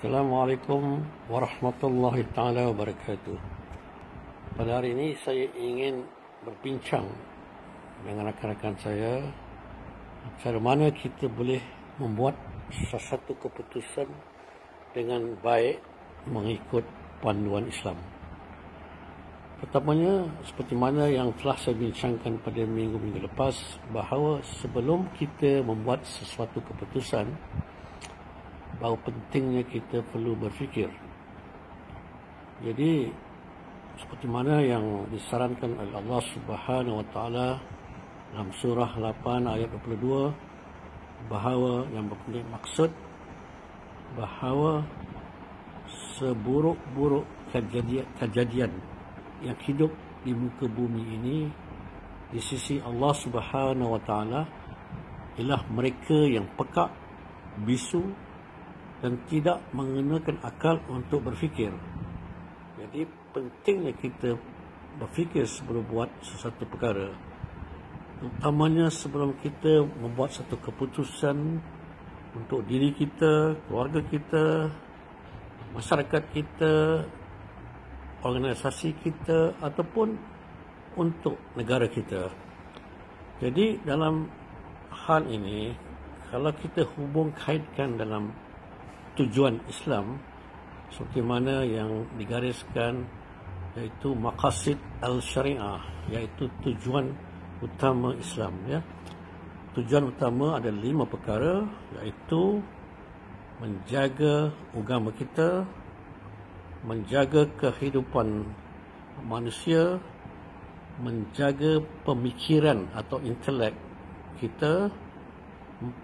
Assalamualaikum warahmatullahi ta'ala wabarakatuh. Pada hari ini saya ingin berbincang dengan rakan-rakan saya, cara mana kita boleh membuat sesuatu keputusan dengan baik mengikut panduan Islam. Pertamanya, seperti mana yang telah saya bincangkan pada minggu-minggu lepas, bahawa sebelum kita membuat sesuatu keputusan, bahawa pentingnya kita perlu berfikir. Jadi seperti mana yang disarankan oleh Allah Subhanahu Wa Taala dalam surah 8 ayat 22, bahawa yang bermaksud bahawa seburuk-buruk kejadian yang hidup di muka bumi ini di sisi Allah Subhanahu Wa Taala ialah mereka yang pekak, bisu dan tidak menggunakan akal untuk berfikir. Jadi pentingnya kita berfikir sebelum buat sesuatu perkara, terutamanya sebelum kita membuat satu keputusan untuk diri kita, keluarga kita, masyarakat kita, organisasi kita, ataupun untuk negara kita. Jadi dalam hal ini, kalau kita hubung kaitkan dalam tujuan Islam seperti mana yang digariskan, iaitu Maqasid al-Shariah, iaitu tujuan utama Islam, ya. Tujuan utama ada 5 perkara, iaitu menjaga agama kita, menjaga kehidupan manusia, menjaga pemikiran atau intelek kita,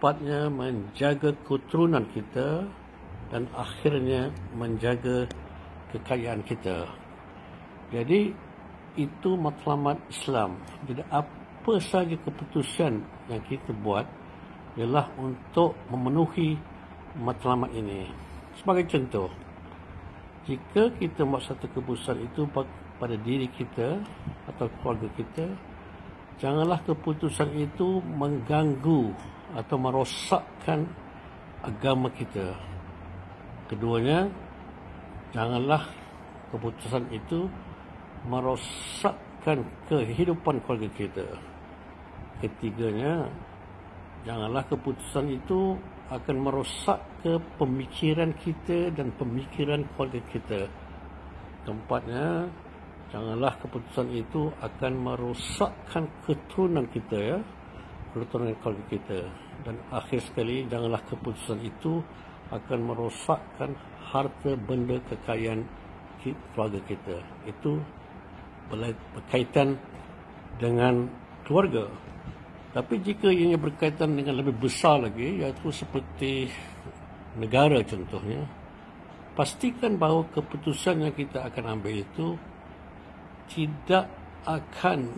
4-nya menjaga keturunan kita, dan akhirnya menjaga kekayaan kita. Jadi itu matlamat Islam. Jadi apa saja keputusan yang kita buat ialah untuk memenuhi matlamat ini. Sebagai contoh, jika kita buat satu keputusan itu pada diri kita atau keluarga kita, janganlah keputusan itu mengganggu atau merosakkan agama kita. Keduanya, janganlah keputusan itu merosakkan kehidupan keluarga kita. Ketiganya, janganlah keputusan itu akan merosak ke pemikiran kita dan pemikiran keluarga kita. Keempatnya, janganlah keputusan itu akan merosakkan keturunan kita, ya, keturunan keluarga kita. Dan akhir sekali, janganlah keputusan itu akan merosakkan harta benda kekayaan keluarga kita. Itu berkaitan dengan keluarga. Tapi jika ianya berkaitan dengan lebih besar lagi, iaitu seperti negara contohnya, pastikan bahawa keputusan yang kita akan ambil itu tidak akan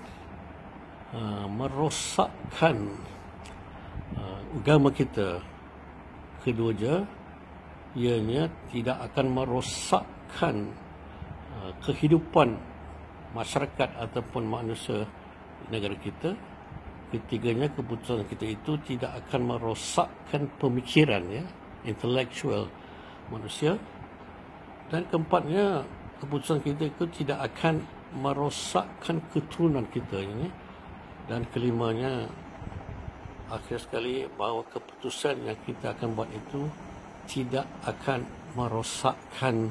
merosakkan agama kita. Kedua, ianya tidak akan merosakkan kehidupan masyarakat ataupun manusia negara kita. Ketiganya, keputusan kita itu tidak akan merosakkan pemikiran, ya, intellectual manusia. Dan keempatnya, keputusan kita itu tidak akan merosakkan keturunan kita ini. Dan kelimanya, akhir sekali, bahawa keputusan yang kita akan buat itu tidak akan merosakkan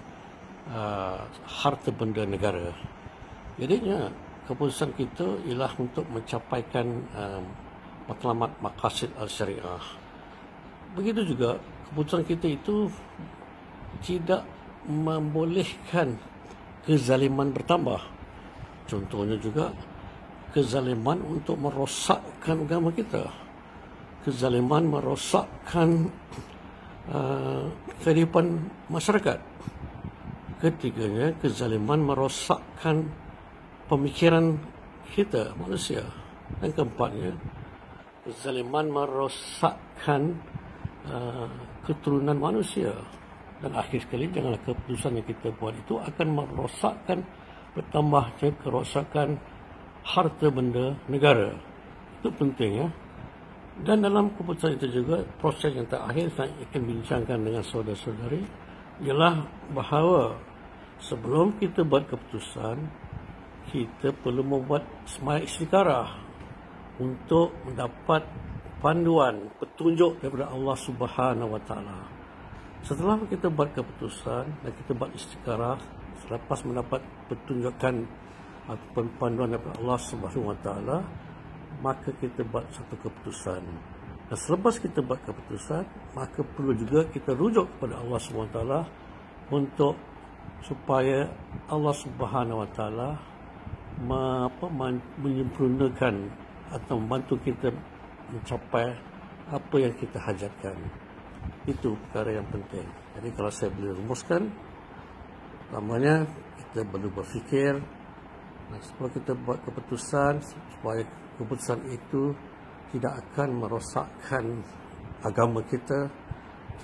harta benda negara. Jadinya keputusan kita ialah untuk mencapaikan matlamat Maqasid al-Shariah. Begitu juga keputusan kita itu tidak membolehkan kezaliman bertambah. Contohnya juga kezaliman untuk merosakkan agama kita, kezaliman merosakkan kehidupan masyarakat. Ketiganya, kezaliman merosakkan pemikiran kita manusia. Dan keempatnya, kezaliman merosakkan keturunan manusia. Dan akhir sekali, janganlah keputusan yang kita buat itu akan merosakkan, bertambahnya kerosakan harta benda negara. Itu penting, ya. Dan dalam keputusan itu juga, proses yang terakhir saya akan bincangkan dengan saudara-saudari ialah bahawa sebelum kita buat keputusan, kita perlu membuat semayang istikharah untuk mendapat panduan, petunjuk daripada Allah Subhanahu Wa Taala. Setelah kita buat keputusan dan kita buat istikharah, selepas mendapat petunjukan ataupun panduan daripada Allah Subhanahu Wa Taala, maka kita buat satu keputusan. Dan selepas kita buat keputusan, maka perlu juga kita rujuk kepada Allah Subhanahu Wa Taala untuk supaya Allah Subhanahu Wa Taala menyempurnakan atau membantu kita mencapai apa yang kita hajatkan. Itu perkara yang penting. Jadi kalau saya boleh rumuskan, namanya kita perlu berfikir, supaya kita buat keputusan, supaya keputusan itu tidak akan merosakkan agama kita,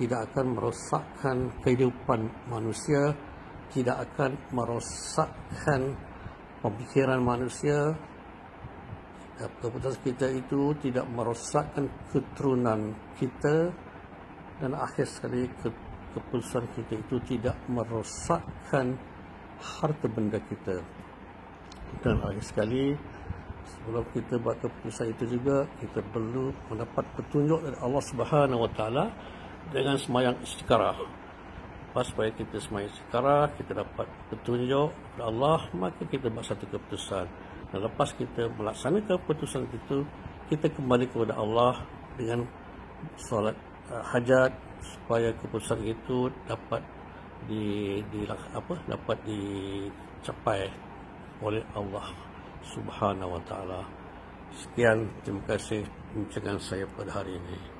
tidak akan merosakkan kehidupan manusia, tidak akan merosakkan pemikiran manusia. Keputusan kita itu tidak merosakkan keturunan kita, dan akhir sekali keputusan kita itu tidak merosakkan harta benda kita. Dan akhir sekali, sebelum kita buat keputusan itu juga, kita perlu mendapat petunjuk dari Allah Subhanahu Wa Taala dengan semayang istikharah. Supaya kita semayang istikharah, kita dapat petunjuk dari Allah, maka kita buat satu keputusan. Dan lepas kita melaksanakan keputusan itu, kita kembali kepada Allah dengan solat hajat supaya keputusan itu dapat dapat dicapai oleh Allah Subhanahu Wa Taala. Sekian, terima kasih perbincangan saya pada hari ini.